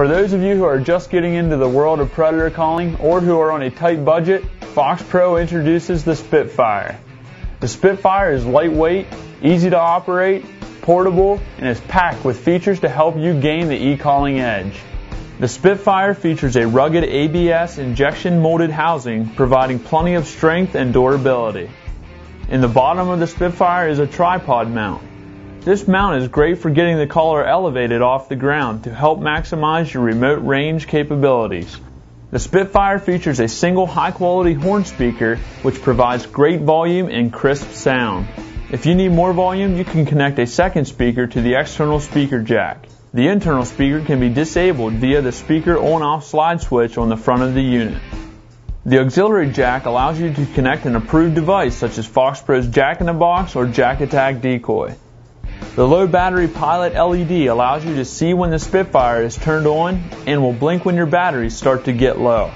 For those of you who are just getting into the world of predator calling or who are on a tight budget, FoxPro introduces the Spitfire. The Spitfire is lightweight, easy to operate, portable, and is packed with features to help you gain the e-calling edge. The Spitfire features a rugged ABS injection molded housing, providing plenty of strength and durability. In the bottom of the Spitfire is a tripod mount. This mount is great for getting the caller elevated off the ground to help maximize your remote range capabilities. The Spitfire features a single high-quality horn speaker which provides great volume and crisp sound. If you need more volume, you can connect a second speaker to the external speaker jack. The internal speaker can be disabled via the speaker on-off slide switch on the front of the unit. The auxiliary jack allows you to connect an approved device such as FoxPro's Jack-in-the-Box or JackAttack decoy. The low battery pilot LED allows you to see when the Spitfire is turned on and will blink when your batteries start to get low.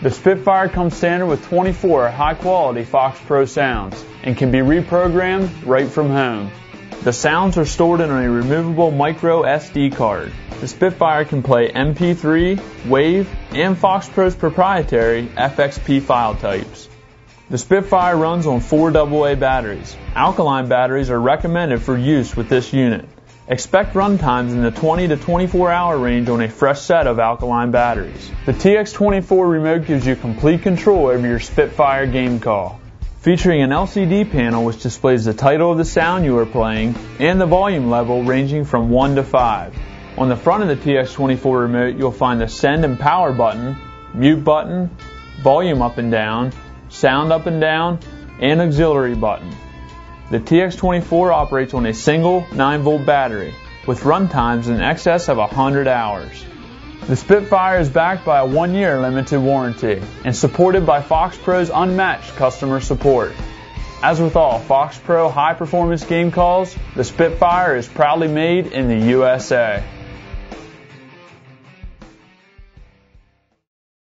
The Spitfire comes standard with 24 high-quality FoxPro sounds and can be reprogrammed right from home. The sounds are stored in a removable micro SD card. The Spitfire can play MP3, WAV, and FoxPro's proprietary FXP file types. The Spitfire runs on 4 AA batteries. Alkaline batteries are recommended for use with this unit. Expect run times in the 20 to 24 hour range on a fresh set of alkaline batteries. The TX24 remote gives you complete control over your Spitfire game call. Featuring an LCD panel which displays the title of the sound you are playing and the volume level ranging from 1 to 5. On the front of the TX24 remote you'll find the send and power button, mute button, volume up and down, sound up and down, and auxiliary button. The TX24 operates on a single 9-volt battery with run times in excess of 100 hours. The Spitfire is backed by a 1-year limited warranty and supported by FoxPro's unmatched customer support. As with all FoxPro high-performance game calls, the Spitfire is proudly made in the USA.